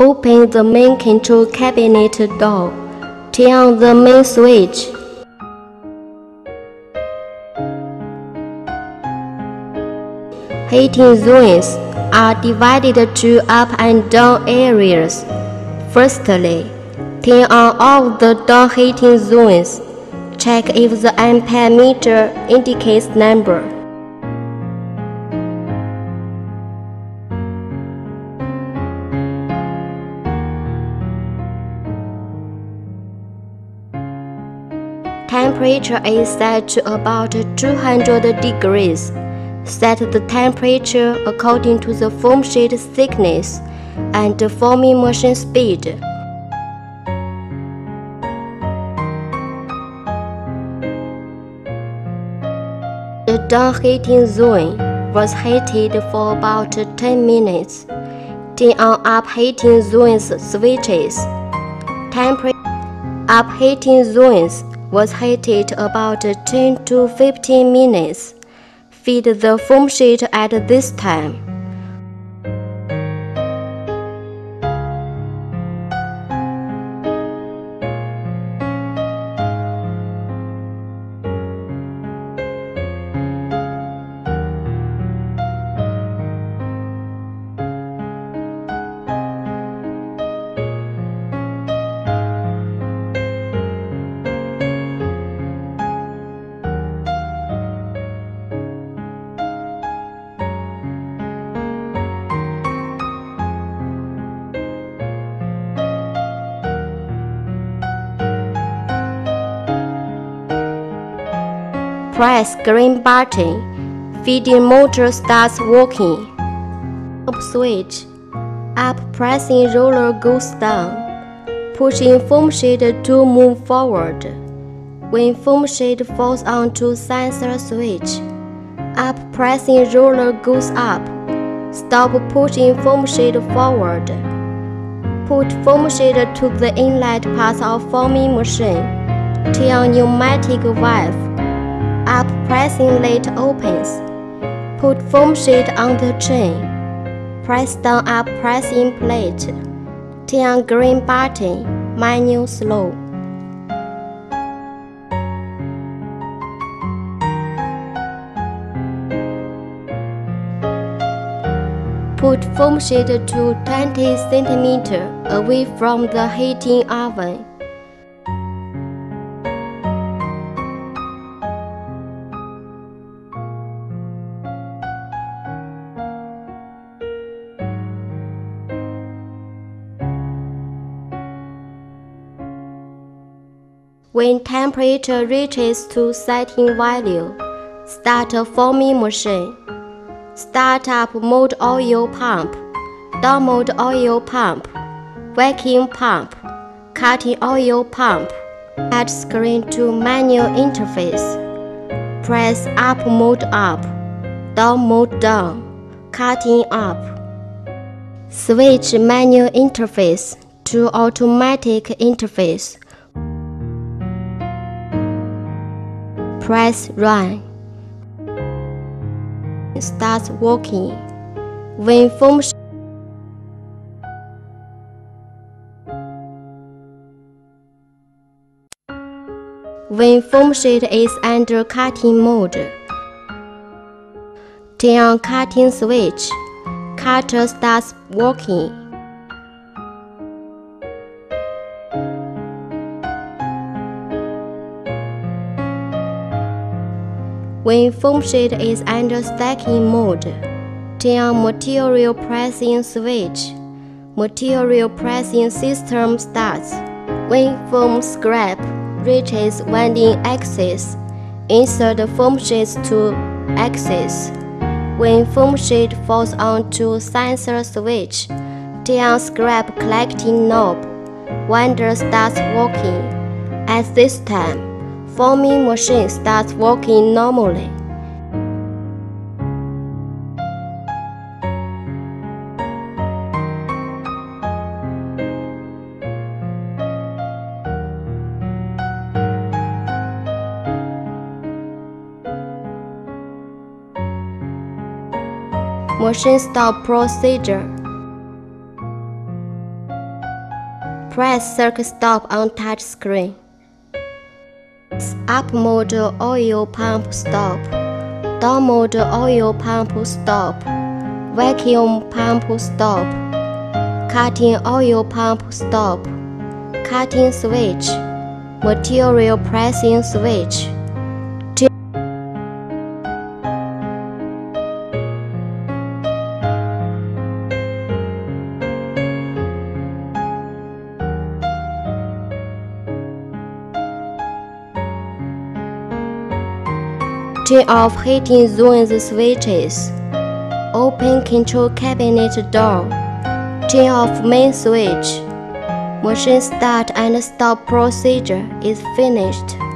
Open the main control cabinet door. Turn on the main switch. Heating zones are divided into up and down areas. Firstly, turn on all the down heating zones. Check if the ampere meter indicates number. Temperature is set to about 200 degrees. Set the temperature according to the foam sheet thickness and the foaming motion speed. The down heating zone was heated for about 10 minutes. Turn on up heating zones switches. Up heating zones was heated about 10 to 15 minutes. Feed the foam sheet at this time. Press green button. Feeding motor starts working. Up switch. Up pressing roller goes down, pushing foam sheet to move forward. When foam sheet falls onto sensor switch, up pressing roller goes up. Stop pushing foam sheet forward. Put foam sheet to the inlet path of foaming machine. Turn on pneumatic valve. Up pressing lid opens. Put foam sheet on the chain. Press down up pressing plate. Turn on green button. Manual slow. Put foam sheet to 20 centimeter away from the heating oven. When temperature reaches to setting value, start a foaming machine. Start up mode oil pump, down mode oil pump, vacuum pump, cutting oil pump. Add screen to manual interface. Press up, mode down, cutting up. Switch manual interface to automatic interface. Press run. It starts working. When foam sheet is under cutting mode, turn on cutting switch. Cutter starts working. When foam sheet is under stacking mode, turn on material pressing switch. Material pressing system starts. When foam scrap reaches winding axis, insert the foam sheets to axis. When foam sheet falls onto sensor switch, turn on scrap collecting knob. Winder starts working. At this time, foaming machine starts working normally. Machine stop procedure. press circuit stop on touch screen. Up motor oil pump stop. Down motor oil pump stop. Vacuum pump stop. Cutting oil pump stop. Cutting switch. Material pressing switch. Turn off heating zones switches. Open control cabinet door. Turn off main switch. Machine start and stop procedure is finished.